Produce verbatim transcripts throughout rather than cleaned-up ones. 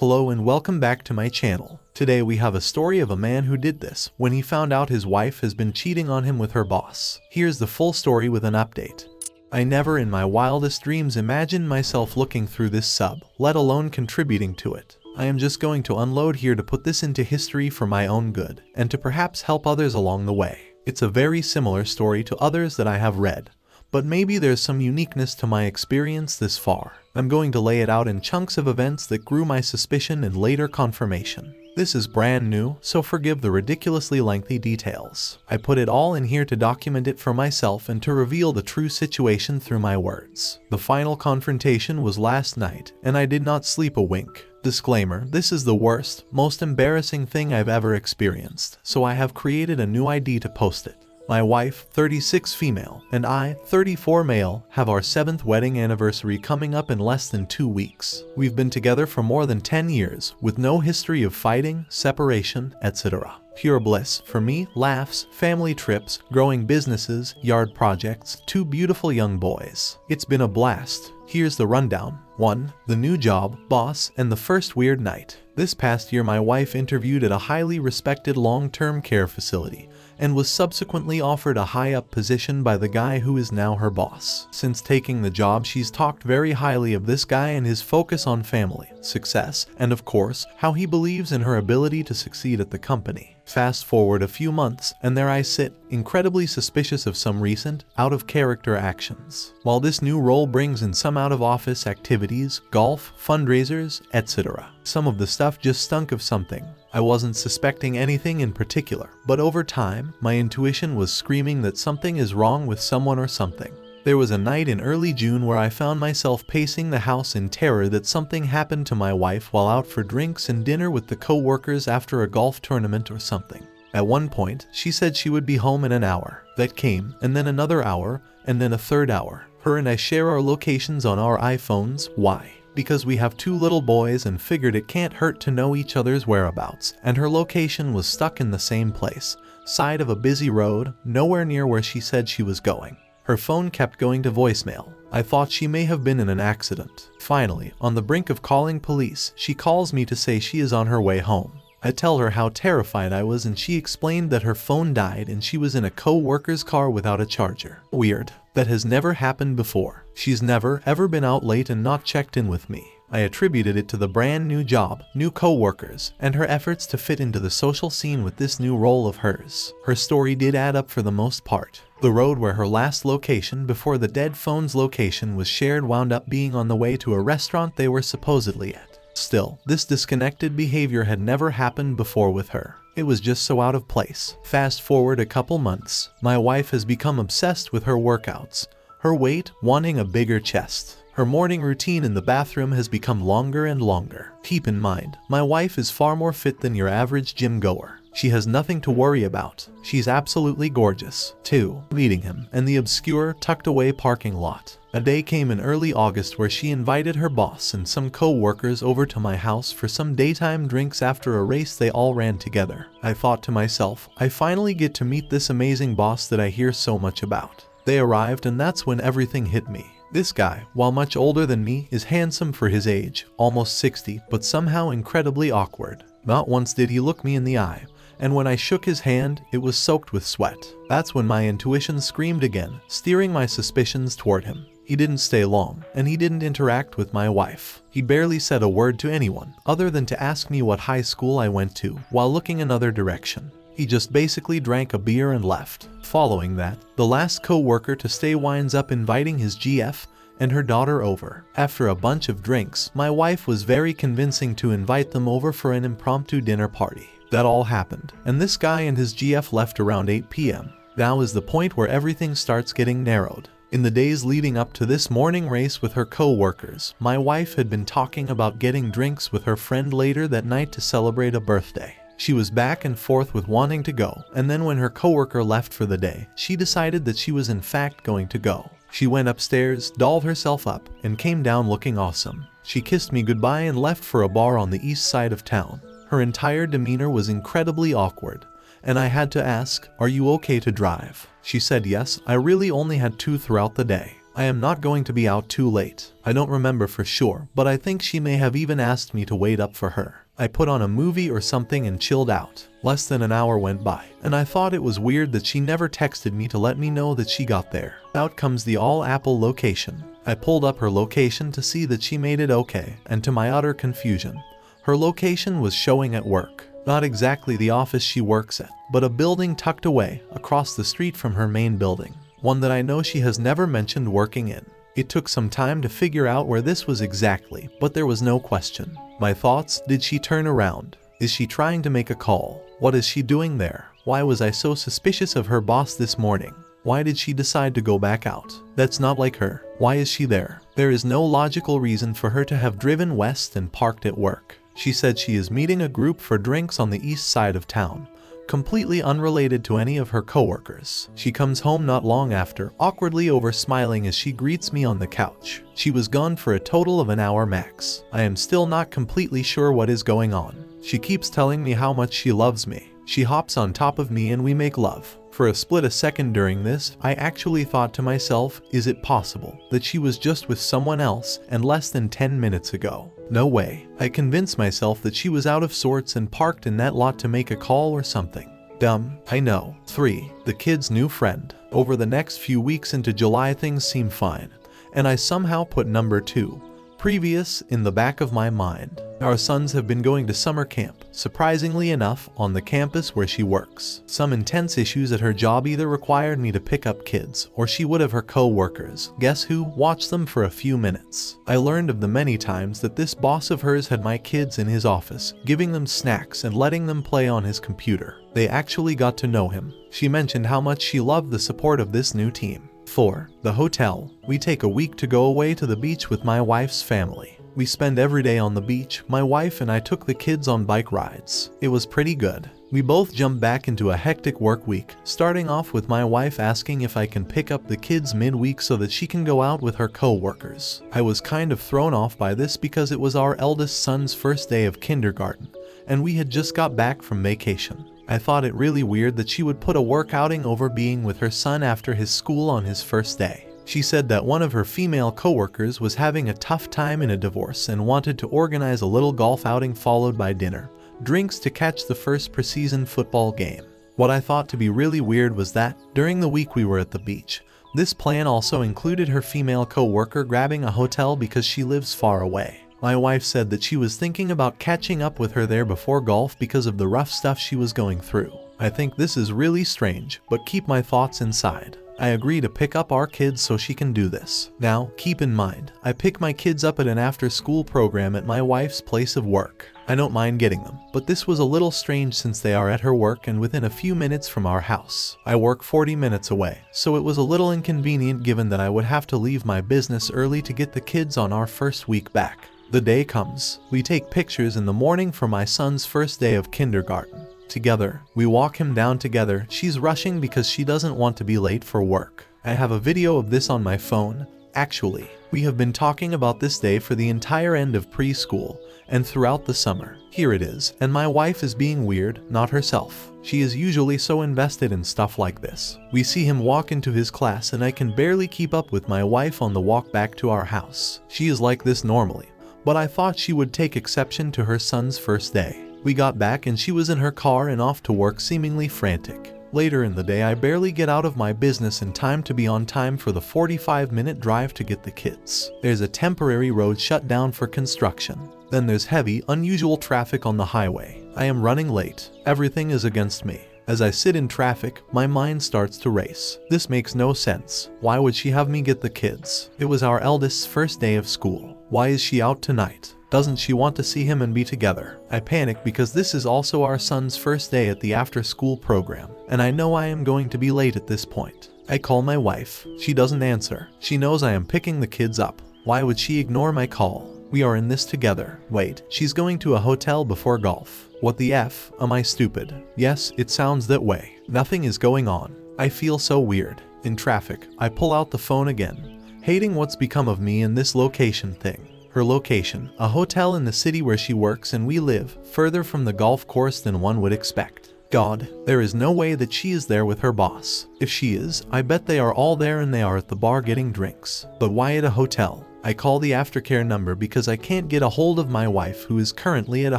Hello and welcome back to my channel. Today we have a story of a man who did this when he found out his wife has been cheating on him with her boss. Here's the full story with an update. I never in my wildest dreams imagined myself looking through this sub, let alone contributing to it. I am just going to unload here to put this into history for my own good, and to perhaps help others along the way. It's a very similar story to others that I have read, but maybe there's some uniqueness to my experience this far. I'm going to lay it out in chunks of events that grew my suspicion and later confirmation. This is brand new, so forgive the ridiculously lengthy details. I put it all in here to document it for myself and to reveal the true situation through my words. The final confrontation was last night, and I did not sleep a wink. Disclaimer, this is the worst, most embarrassing thing I've ever experienced, so I have created a new I D to post it. My wife, thirty-six female, and I, thirty-four male, have our seventh wedding anniversary coming up in less than two weeks. We've been together for more than ten years, with no history of fighting, separation, et cetera. Pure bliss for me, laughs, family trips, growing businesses, yard projects, two beautiful young boys. It's been a blast. Here's the rundown. one. The new job, boss, and the first weird night. This past year my wife interviewed at a highly respected long-term care facility, and was subsequently offered a high-up position by the guy who is now her boss. Since taking the job, she's talked very highly of this guy and his focus on family, success, and of course, how he believes in her ability to succeed at the company. Fast forward a few months, and there I sit, incredibly suspicious of some recent, out-of-character actions. While this new role brings in some out-of-office activities, golf, fundraisers, et cetera, some of the stuff just stunk of something. I wasn't suspecting anything in particular, but over time, my intuition was screaming that something is wrong with someone or something. There was a night in early June where I found myself pacing the house in terror that something happened to my wife while out for drinks and dinner with the co-workers after a golf tournament or something. At one point, she said she would be home in an hour. That came, and then another hour, and then a third hour. Her and I share our locations on our iPhones. Why? Because we have two little boys and figured it can't hurt to know each other's whereabouts, and her location was stuck in the same place, side of a busy road, nowhere near where she said she was going. Her phone kept going to voicemail. I thought she may have been in an accident. Finally, on the brink of calling police, she calls me to say she is on her way home. I tell her how terrified I was and she explained that her phone died and she was in a co-worker's car without a charger. Weird. That has never happened before. She's never, ever been out late and not checked in with me. I attributed it to the brand new job, new co-workers, and her efforts to fit into the social scene with this new role of hers. Her story did add up for the most part. The road where her last location before the dead phone's location was shared wound up being on the way to a restaurant they were supposedly at. Still, this disconnected behavior had never happened before with her. It was just so out of place. Fast forward a couple months, my wife has become obsessed with her workouts, her weight, wanting a bigger chest. Her morning routine in the bathroom has become longer and longer. Keep in mind, my wife is far more fit than your average gym goer. She has nothing to worry about. She's absolutely gorgeous. two. Meeting him and the obscure, tucked-away parking lot. A day came in early August where she invited her boss and some co-workers over to my house for some daytime drinks after a race they all ran together. I thought to myself, I finally get to meet this amazing boss that I hear so much about. They arrived and that's when everything hit me. This guy, while much older than me, is handsome for his age, almost sixty, but somehow incredibly awkward. Not once did he look me in the eye, and when I shook his hand, it was soaked with sweat. That's when my intuition screamed again, steering my suspicions toward him. He didn't stay long, and he didn't interact with my wife. He barely said a word to anyone, other than to ask me what high school I went to, while looking another direction. He just basically drank a beer and left. Following that, the last co-worker to stay winds up inviting his G F and her daughter over. After a bunch of drinks, my wife was very convincing to invite them over for an impromptu dinner party. That all happened, and this guy and his G F left around eight p m Now is the point where everything starts getting narrowed. In the days leading up to this morning race with her co-workers, my wife had been talking about getting drinks with her friend later that night to celebrate a birthday. She was back and forth with wanting to go, and then when her coworker left for the day, she decided that she was in fact going to go. She went upstairs, dolled herself up, and came down looking awesome. She kissed me goodbye and left for a bar on the east side of town. Her entire demeanor was incredibly awkward, and I had to ask, "Are you okay to drive?" She said yes. I really only had two throughout the day. I am not going to be out too late. I don't remember for sure, but I think she may have even asked me to wait up for her. I put on a movie or something and chilled out. Less than an hour went by, and I thought it was weird that she never texted me to let me know that she got there. Out comes the all-Apple location. I pulled up her location to see that she made it okay, and to my utter confusion, her location was showing at work. Not exactly the office she works at, but a building tucked away across the street from her main building. One that I know she has never mentioned working in. It took some time to figure out where this was exactly, but there was no question. My thoughts, did she turn around? Is she trying to make a call? What is she doing there? Why was I so suspicious of her boss this morning? Why did she decide to go back out? That's not like her. Why is she there? There is no logical reason for her to have driven west and parked at work. She said she is meeting a group for drinks on the east side of town, completely unrelated to any of her coworkers. She comes home not long after, awkwardly over-smiling as she greets me on the couch. She was gone for a total of an hour max. I am still not completely sure what is going on. She keeps telling me how much she loves me. She hops on top of me and we make love. For a split a second during this, I actually thought to myself, is it possible that she was just with someone else and less than ten minutes ago? No way. I convinced myself that she was out of sorts and parked in that lot to make a call or something. Dumb, I know. three. The kid's new friend. Over the next few weeks into July things seem fine, and I somehow put number two, previous, in the back of my mind. Our sons have been going to summer camp, surprisingly enough, on the campus where she works. Some intense issues at her job either required me to pick up kids, or she would have her co-workers, guess who, watch them for a few minutes. I learned of the many times that this boss of hers had my kids in his office, giving them snacks and letting them play on his computer. They actually got to know him. She mentioned how much she loved the support of this new team. four. The hotel. We take a week to go away to the beach with my wife's family. We spend every day on the beach. My wife and I took the kids on bike rides. It was pretty good. We both jump back into a hectic work week, starting off with my wife asking if I can pick up the kids midweek so that she can go out with her co-workers. I was kind of thrown off by this because it was our eldest son's first day of kindergarten, and we had just got back from vacation. I thought it really weird that she would put a work outing over being with her son after his school on his first day. She said that one of her female coworkers was having a tough time in a divorce and wanted to organize a little golf outing followed by dinner, drinks to catch the first preseason football game. What I thought to be really weird was that, during the week we were at the beach, this plan also included her female coworker grabbing a hotel because she lives far away. My wife said that she was thinking about catching up with her there before golf because of the rough stuff she was going through. I think this is really strange, but keep my thoughts inside. I agree to pick up our kids so she can do this. Now, keep in mind, I pick my kids up at an after-school program at my wife's place of work. I don't mind getting them, but this was a little strange since they are at her work and within a few minutes from our house. I work forty minutes away, so it was a little inconvenient given that I would have to leave my business early to get the kids on our first week back. The day comes. We take pictures in the morning for my son's first day of kindergarten. Together, we walk him down together. She's rushing because she doesn't want to be late for work. I have a video of this on my phone. Actually, we have been talking about this day for the entire end of preschool and throughout the summer. Here it is, and my wife is being weird, not herself. She is usually so invested in stuff like this. We see him walk into his class and I can barely keep up with my wife on the walk back to our house. She is like this normally, but I thought she would take exception to her son's first day. We got back and she was in her car and off to work, seemingly frantic. Later in the day, I barely get out of my business in time to be on time for the forty-five minute drive to get the kids. There's a temporary road shut down for construction. Then there's heavy, unusual traffic on the highway. I am running late. Everything is against me. As I sit in traffic, my mind starts to race. This makes no sense. Why would she have me get the kids? It was our eldest's first day of school. Why is she out tonight? Doesn't she want to see him and be together? I panic because this is also our son's first day at the after-school program, and I know I am going to be late at this point. I call my wife. She doesn't answer. She knows I am picking the kids up. Why would she ignore my call? We are in this together. Wait, she's going to a hotel before golf. What the F? Am I stupid? Yes, it sounds that way. Nothing is going on. I feel so weird. In traffic, I pull out the phone again, hating what's become of me in this location thing. Her location, a hotel in the city where she works and we live, further from the golf course than one would expect. God, there is no way that she is there with her boss. If she is, I bet they are all there and they are at the bar getting drinks. But why at a hotel? I call the aftercare number because I can't get a hold of my wife, who is currently at a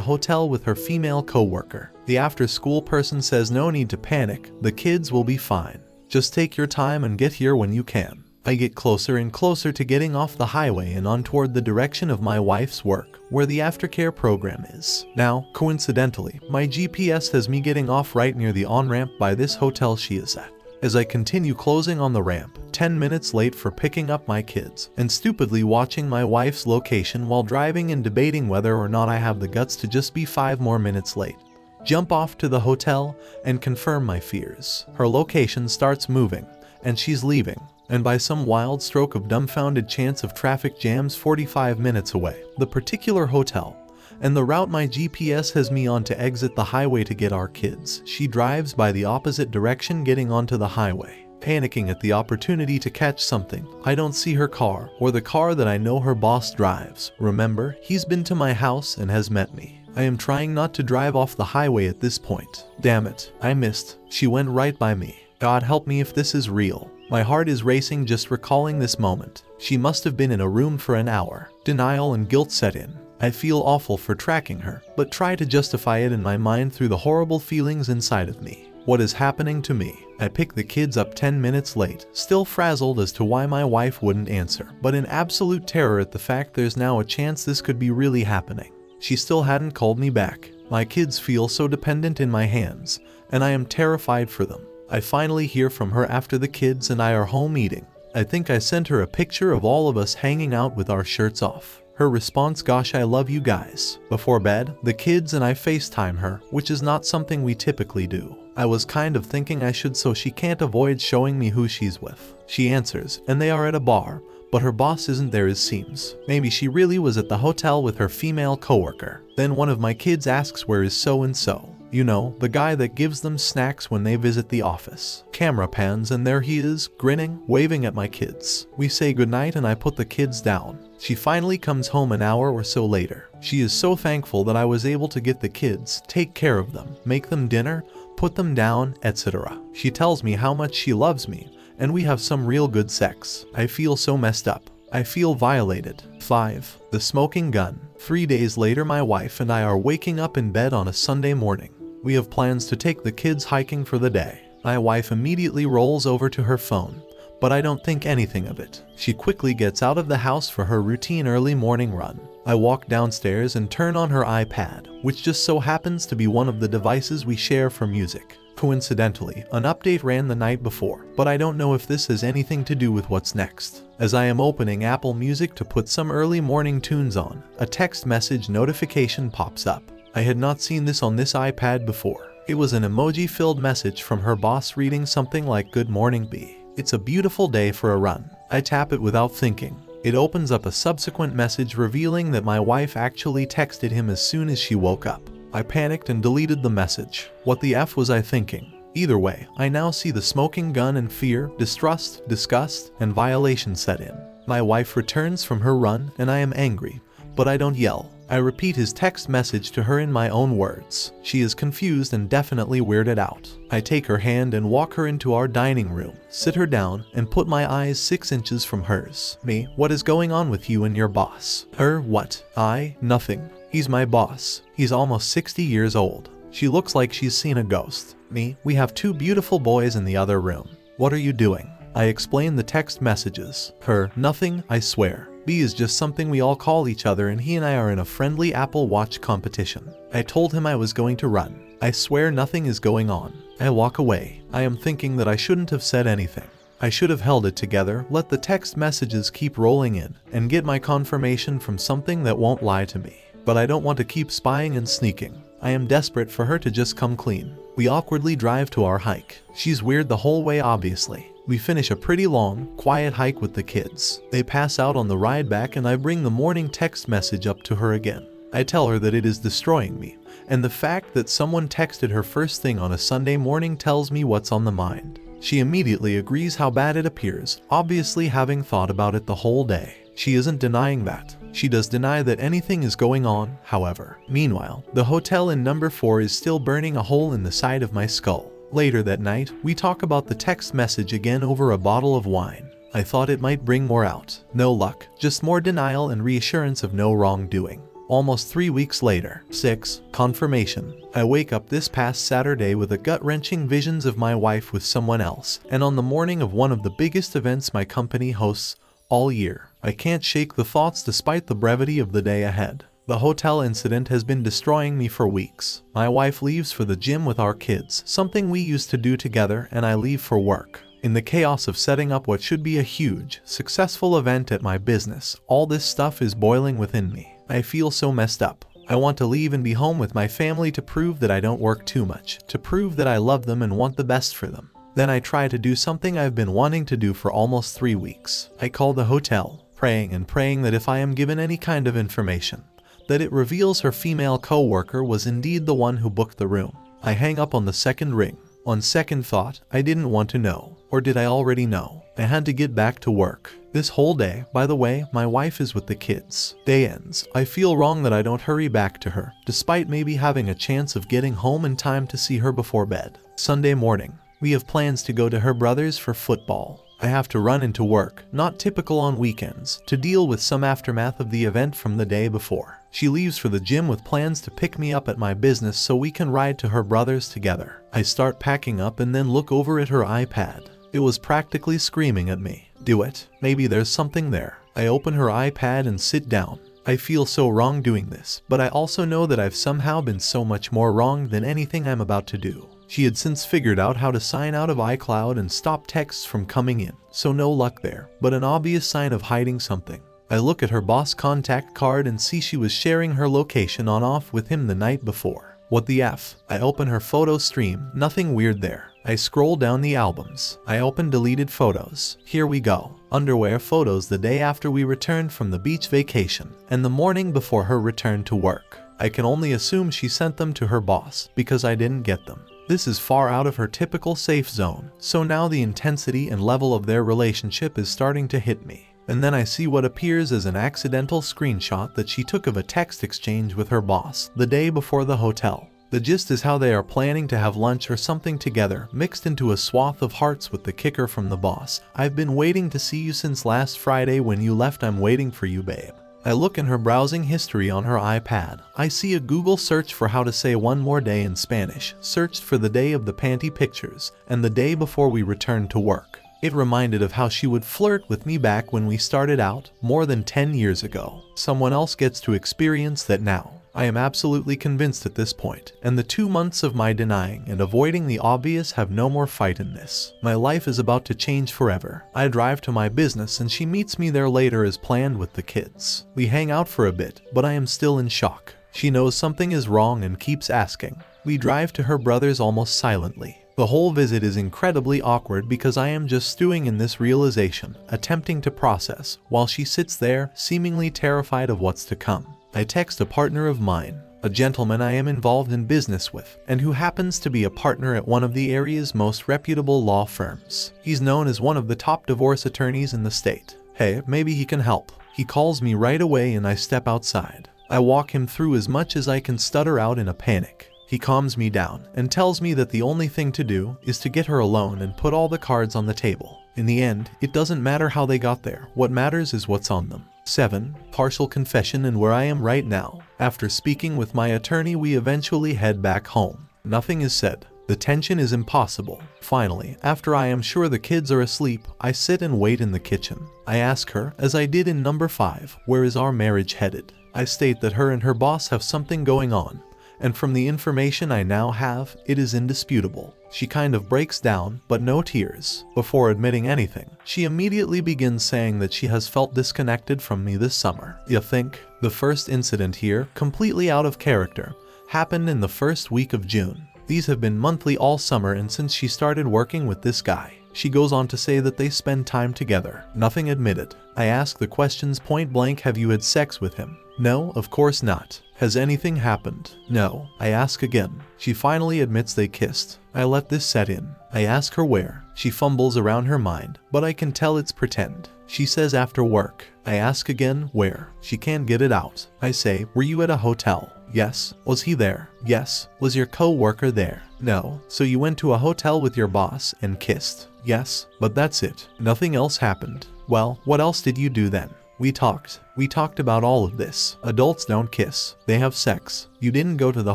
hotel with her female co-worker. The after-school person says no need to panic, the kids will be fine. Just take your time and get here when you can. I get closer and closer to getting off the highway and on toward the direction of my wife's work, where the aftercare program is. Now, coincidentally, my G P S has me getting off right near the on-ramp by this hotel she is at. As I continue closing on the ramp, ten minutes late for picking up my kids, and stupidly watching my wife's location while driving and debating whether or not I have the guts to just be five more minutes late, jump off to the hotel, and confirm my fears. Her location starts moving, and she's leaving, and by some wild stroke of dumbfounded chance of traffic jams forty-five minutes away. The particular hotel, and the route my G P S has me on to exit the highway to get our kids. She drives by the opposite direction getting onto the highway. Panicking at the opportunity to catch something, I don't see her car, or the car that I know her boss drives. Remember, he's been to my house and has met me. I am trying not to drive off the highway at this point. Damn it, I missed. She went right by me. God help me if this is real. My heart is racing just recalling this moment. She must have been in a room for an hour. Denial and guilt set in. I feel awful for tracking her, but try to justify it in my mind through the horrible feelings inside of me. What is happening to me? I pick the kids up ten minutes late, still frazzled as to why my wife wouldn't answer, but in absolute terror at the fact there's now a chance this could be really happening. She still hadn't called me back. My kids feel so dependent in my hands, and I am terrified for them. I finally hear from her after the kids and I are home eating. I think I sent her a picture of all of us hanging out with our shirts off. Her response, gosh, I love you guys. Before bed, the kids and I FaceTime her, which is not something we typically do. I was kind of thinking I should so she can't avoid showing me who she's with. She answers, and they are at a bar, but her boss isn't there as seems. Maybe she really was at the hotel with her female coworker. Then one of my kids asks, where is so-and-so? You know, the guy that gives them snacks when they visit the office. Camera pans and there he is, grinning, waving at my kids. We say goodnight and I put the kids down. She finally comes home an hour or so later. She is so thankful that I was able to get the kids, take care of them, make them dinner, put them down, et cetera. She tells me how much she loves me, and we have some real good sex. I feel so messed up. I feel violated. five. The smoking gun. Three days later, my wife and I are waking up in bed on a Sunday morning. We have plans to take the kids hiking for the day. My wife immediately rolls over to her phone, but I don't think anything of it. She quickly gets out of the house for her routine early morning run. I walk downstairs and turn on her iPad, which just so happens to be one of the devices we share for music. Coincidentally, an update ran the night before, but I don't know if this has anything to do with what's next. As I am opening Apple Music to put some early morning tunes on, a text message notification pops up. I had not seen this on this iPad before. It was an emoji-filled message from her boss reading something like, good morning B. It's a beautiful day for a run. I tap it without thinking. It opens up a subsequent message revealing that my wife actually texted him as soon as she woke up. I panicked and deleted the message. What the F was I thinking? Either way, I now see the smoking gun and fear, distrust, disgust, and violation set in. My wife returns from her run and I am angry, but I don't yell. I repeat his text message to her in my own words. She is confused and definitely weirded out. I take her hand and walk her into our dining room, sit her down, and put my eyes six inches from hers. Me, what is going on with you and your boss? Her, what? I, nothing. He's my boss. He's almost sixty years old. She looks like she's seen a ghost. Me, we have two beautiful boys in the other room. What are you doing? I explain the text messages. Her, nothing, I swear. B is just something we all call each other, and he and I are in a friendly Apple Watch competition. I told him I was going to run. I swear nothing is going on. I walk away. I am thinking that I shouldn't have said anything. I should have held it together, let the text messages keep rolling in, and get my confirmation from something that won't lie to me. But I don't want to keep spying and sneaking. I am desperate for her to just come clean. We awkwardly drive to our hike. She's weird the whole way, obviously. We finish a pretty long, quiet hike with the kids. They pass out on the ride back and I bring the morning text message up to her again. I tell her that it is destroying me, and the fact that someone texted her first thing on a Sunday morning tells me what's on the mind. She immediately agrees how bad it appears, obviously having thought about it the whole day. She isn't denying that. She does deny that anything is going on, however. Meanwhile, the hotel in number four is still burning a hole in the side of my skull. Later that night, we talk about the text message again over a bottle of wine. I thought it might bring more out. No luck, just more denial and reassurance of no wrongdoing. Almost three weeks later. six. Confirmation. I wake up this past Saturday with a gut-wrenching visions of my wife with someone else, and on the morning of one of the biggest events my company hosts all year. I can't shake the thoughts despite the brevity of the day ahead. The hotel incident has been destroying me for weeks. My wife leaves for the gym with our kids, something we used to do together, and I leave for work. In the chaos of setting up what should be a huge, successful event at my business, all this stuff is boiling within me. I feel so messed up. I want to leave and be home with my family to prove that I don't work too much, to prove that I love them and want the best for them. Then I try to do something I've been wanting to do for almost three weeks. I call the hotel, praying and praying that if I am given any kind of information, that it reveals her female co-worker was indeed the one who booked the room. I hang up on the second ring. On second thought, I didn't want to know. Or did I already know? I had to get back to work. This whole day, by the way, my wife is with the kids. Day ends. I feel wrong that I don't hurry back to her, despite maybe having a chance of getting home in time to see her before bed. Sunday morning. We have plans to go to her brother's for football. I have to run into work, not typical on weekends, to deal with some aftermath of the event from the day before. She leaves for the gym with plans to pick me up at my business so we can ride to her brother's together. I start packing up and then look over at her iPad. It was practically screaming at me. Do it. Maybe there's something there. I open her iPad and sit down. I feel so wrong doing this, but I also know that I've somehow been so much more wrong than anything I'm about to do. She had since figured out how to sign out of iCloud and stop texts from coming in, so no luck there, but an obvious sign of hiding something. I look at her boss contact card and see she was sharing her location on off with him the night before. What the F? I open her photo stream, nothing weird there. I scroll down the albums. I open deleted photos. Here we go. Underwear photos the day after we returned from the beach vacation, and the morning before her return to work. I can only assume she sent them to her boss, because I didn't get them. This is far out of her typical safe zone, so now the intensity and level of their relationship is starting to hit me. And then I see what appears as an accidental screenshot that she took of a text exchange with her boss the day before the hotel. The gist is how they are planning to have lunch or something together, mixed into a swath of hearts with the kicker from the boss. I've been waiting to see you since last Friday when you left. I'm waiting for you, babe. I look in her browsing history on her iPad. I see a Google search for how to say one more day in Spanish, searched for the day of the panty pictures, and the day before we returned to work. It reminded of how she would flirt with me back when we started out, more than ten years ago. Someone else gets to experience that now. I am absolutely convinced at this point, and the two months of my denying and avoiding the obvious have no more fight in this. My life is about to change forever. I drive to my business and she meets me there later as planned with the kids. We hang out for a bit, but I am still in shock. She knows something is wrong and keeps asking. We drive to her brother's almost silently. The whole visit is incredibly awkward because I am just stewing in this realization, attempting to process, while she sits there, seemingly terrified of what's to come. I text a partner of mine, a gentleman I am involved in business with, and who happens to be a partner at one of the area's most reputable law firms. He's known as one of the top divorce attorneys in the state. Hey, maybe he can help. He calls me right away and I step outside. I walk him through as much as I can stutter out in a panic. He calms me down and tells me that the only thing to do is to get her alone and put all the cards on the table. In the end, it doesn't matter how they got there. What matters is what's on them. seven. Partial confession and where I am right now. After speaking with my attorney, we eventually head back home. Nothing is said. The tension is impossible. Finally, after I am sure the kids are asleep, I sit and wait in the kitchen. I ask her, as I did in number five, where is our marriage headed? I state that her and her boss have something going on, and from the information I now have, it is indisputable. She kind of breaks down, but no tears. Before admitting anything, she immediately begins saying that she has felt disconnected from me this summer. You think? The first incident here, completely out of character, happened in the first week of June. These have been monthly all summer, and since she started working with this guy. She goes on to say that they spend time together. Nothing admitted. I ask the questions point blank, have you had sex with him? No, of course not. Has anything happened? No. I ask again. She finally admits they kissed. I let this set in. I ask her where. She fumbles around her mind, but I can tell it's pretend. She says after work. I ask again where. She can't get it out. I say, were you at a hotel? Yes. Was he there? Yes. Was your co-worker there? No. So you went to a hotel with your boss and kissed? Yes. But that's it. Nothing else happened. Well, what else did you do then? We talked. We talked about all of this. Adults don't kiss. They have sex. You didn't go to the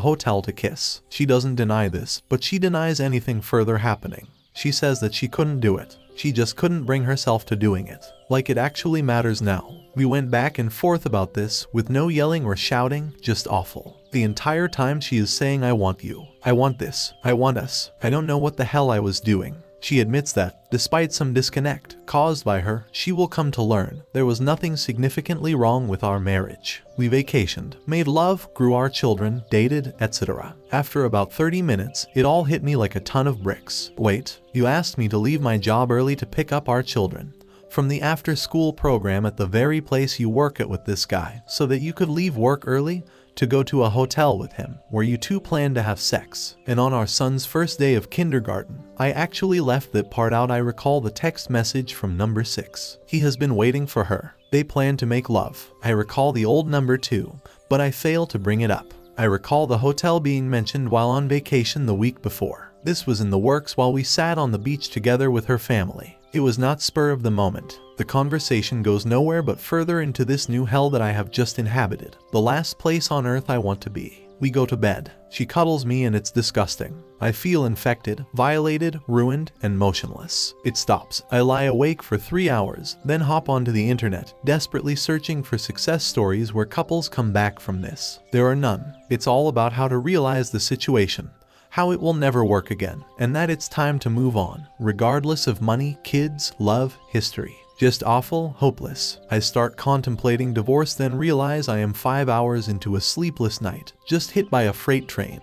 hotel to kiss. She doesn't deny this, but she denies anything further happening. She says that she couldn't do it. She just couldn't bring herself to doing it. Like it actually matters now. We went back and forth about this with no yelling or shouting, just awful. The entire time she is saying I want you. I want this. I want us. I don't know what the hell I was doing. She admits that, despite some disconnect caused by her, she will come to learn there was nothing significantly wrong with our marriage. We vacationed, made love, grew our children, dated, et cetera. After about thirty minutes, it all hit me like a ton of bricks. Wait, you asked me to leave my job early to pick up our children from the after-school program at the very place you work at with this guy, so that you could leave work early to go to a hotel with him, where you two planned to have sex. And on our son's first day of kindergarten, I actually left that part out. I recall the text message from number six. He has been waiting for her. They plan to make love. I recall the old number two, but I fail to bring it up. I recall the hotel being mentioned while on vacation the week before. This was in the works while we sat on the beach together with her family. It was not spur of the moment. The conversation goes nowhere but further into this new hell that I have just inhabited. The last place on earth I want to be. We go to bed. She cuddles me and it's disgusting. I feel infected, violated, ruined, and motionless. It stops. I lie awake for three hours, then hop onto the internet, desperately searching for success stories where couples come back from this. There are none. It's all about how to realize the situation, how it will never work again, and that it's time to move on, regardless of money, kids, love, history. Just awful, hopeless. I start contemplating divorce, then realize I am five hours into a sleepless night, just hit by a freight train,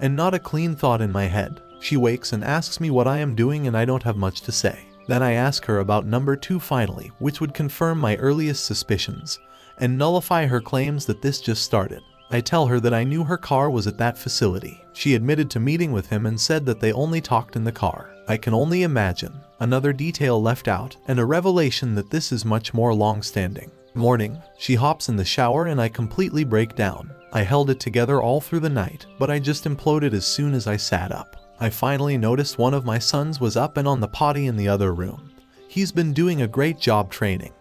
and not a clean thought in my head. She wakes and asks me what I am doing and I don't have much to say. Then I ask her about number two finally, which would confirm my earliest suspicions, and nullify her claims that this just started. I tell her that I knew her car was at that facility. She admitted to meeting with him and said that they only talked in the car. I can only imagine. Another detail left out, and a revelation that this is much more long-standing. Morning, she hops in the shower and I completely break down. I held it together all through the night, but I just imploded as soon as I sat up. I finally noticed one of my sons was up and on the potty in the other room. He's been doing a great job training,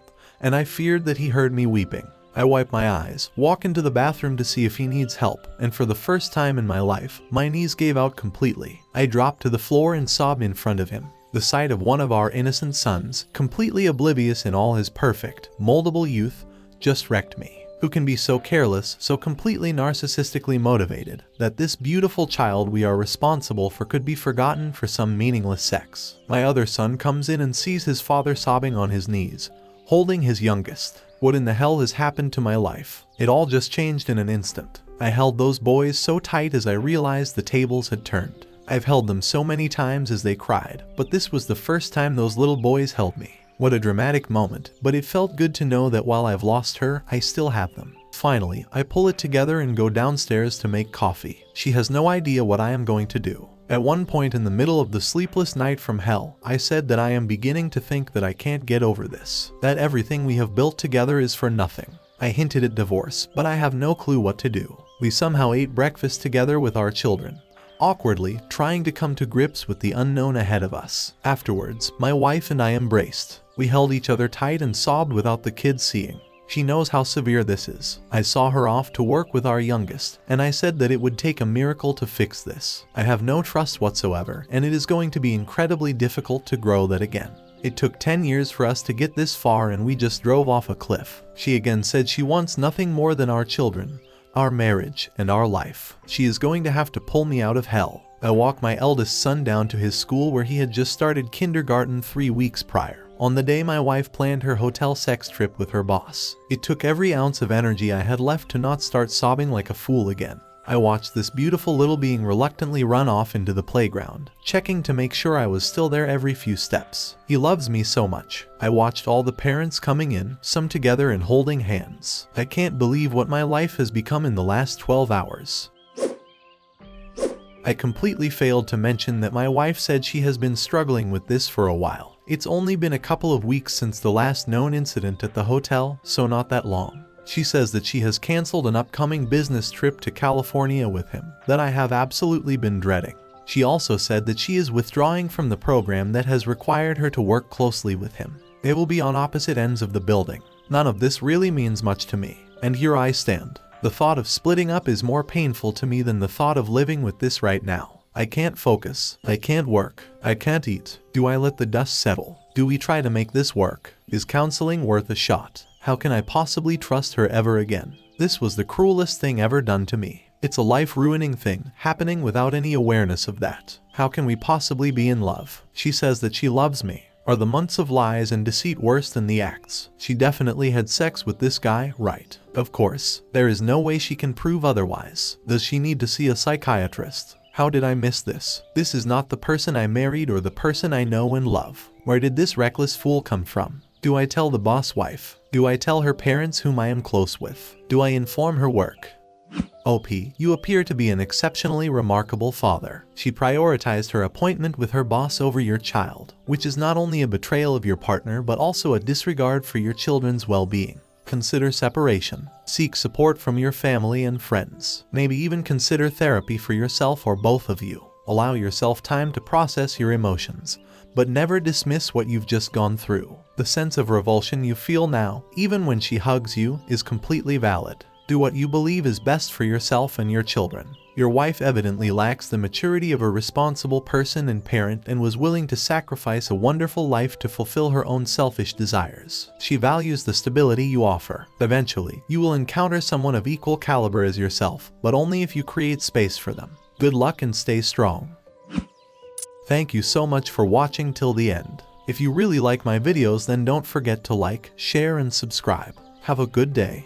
and I feared that he heard me weeping. I wipe my eyes, walk into the bathroom to see if he needs help, and for the first time in my life, my knees gave out completely. I dropped to the floor and sobbed in front of him. The sight of one of our innocent sons, completely oblivious in all his perfect, moldable youth, just wrecked me. Who can be so careless, so completely narcissistically motivated, that this beautiful child we are responsible for could be forgotten for some meaningless sex? My other son comes in and sees his father sobbing on his knees, holding his youngest. What in the hell has happened to my life? It all just changed in an instant. I held those boys so tight as I realized the tables had turned. I've held them so many times as they cried, but this was the first time those little boys held me. What a dramatic moment, but it felt good to know that while I've lost her, I still have them. Finally, I pull it together and go downstairs to make coffee. She has no idea what I am going to do. At one point in the middle of the sleepless night from hell, I said that I am beginning to think that I can't get over this, that everything we have built together is for nothing. I hinted at divorce, but I have no clue what to do. We somehow ate breakfast together with our children, awkwardly trying to come to grips with the unknown ahead of us. Afterwards, my wife and I embraced. We held each other tight and sobbed without the kids seeing. She knows how severe this is. I saw her off to work with our youngest, and I said that it would take a miracle to fix this. I have no trust whatsoever, and it is going to be incredibly difficult to grow that again. It took ten years for us to get this far and we just drove off a cliff. She again said she wants nothing more than our children, our marriage, and our life. She is going to have to pull me out of hell. I walk my eldest son down to his school where he had just started kindergarten three weeks prior. On the day my wife planned her hotel sex trip with her boss. It took every ounce of energy I had left to not start sobbing like a fool again. I watched this beautiful little being reluctantly run off into the playground, checking to make sure I was still there every few steps. He loves me so much. I watched all the parents coming in, some together and holding hands. I can't believe what my life has become in the last twelve hours. I completely failed to mention that my wife said she has been struggling with this for a while. It's only been a couple of weeks since the last known incident at the hotel, so not that long. She says that she has canceled an upcoming business trip to California with him that I have absolutely been dreading. She also said that she is withdrawing from the program that has required her to work closely with him. They will be on opposite ends of the building. None of this really means much to me, and here I stand. The thought of splitting up is more painful to me than the thought of living with this right now. I can't focus. I can't work. I can't eat. Do I let the dust settle? Do we try to make this work? Is counseling worth a shot? How can I possibly trust her ever again? This was the cruelest thing ever done to me. It's a life-ruining thing, happening without any awareness of that. How can we possibly be in love? She says that she loves me. Are the months of lies and deceit worse than the acts? She definitely had sex with this guy, right? Of course. There is no way she can prove otherwise. Does she need to see a psychiatrist? How did I miss this? This is not the person I married or the person I know and love. Where did this reckless fool come from? Do I tell the boss wife? Do I tell her parents whom I am close with? Do I inform her work? O P, you appear to be an exceptionally remarkable father. She prioritized her appointment with her boss over your child, which is not only a betrayal of your partner but also a disregard for your children's well-being. Consider separation. Seek support from your family and friends. Maybe even consider therapy for yourself or both of you. Allow yourself time to process your emotions, but never dismiss what you've just gone through. The sense of revulsion you feel now, even when she hugs you, is completely valid. Do what you believe is best for yourself and your children. Your wife evidently lacks the maturity of a responsible person and parent and was willing to sacrifice a wonderful life to fulfill her own selfish desires. She values the stability you offer. Eventually, you will encounter someone of equal caliber as yourself, but only if you create space for them. Good luck and stay strong. Thank you so much for watching till the end. If you really like my videos, then don't forget to like, share, and subscribe. Have a good day.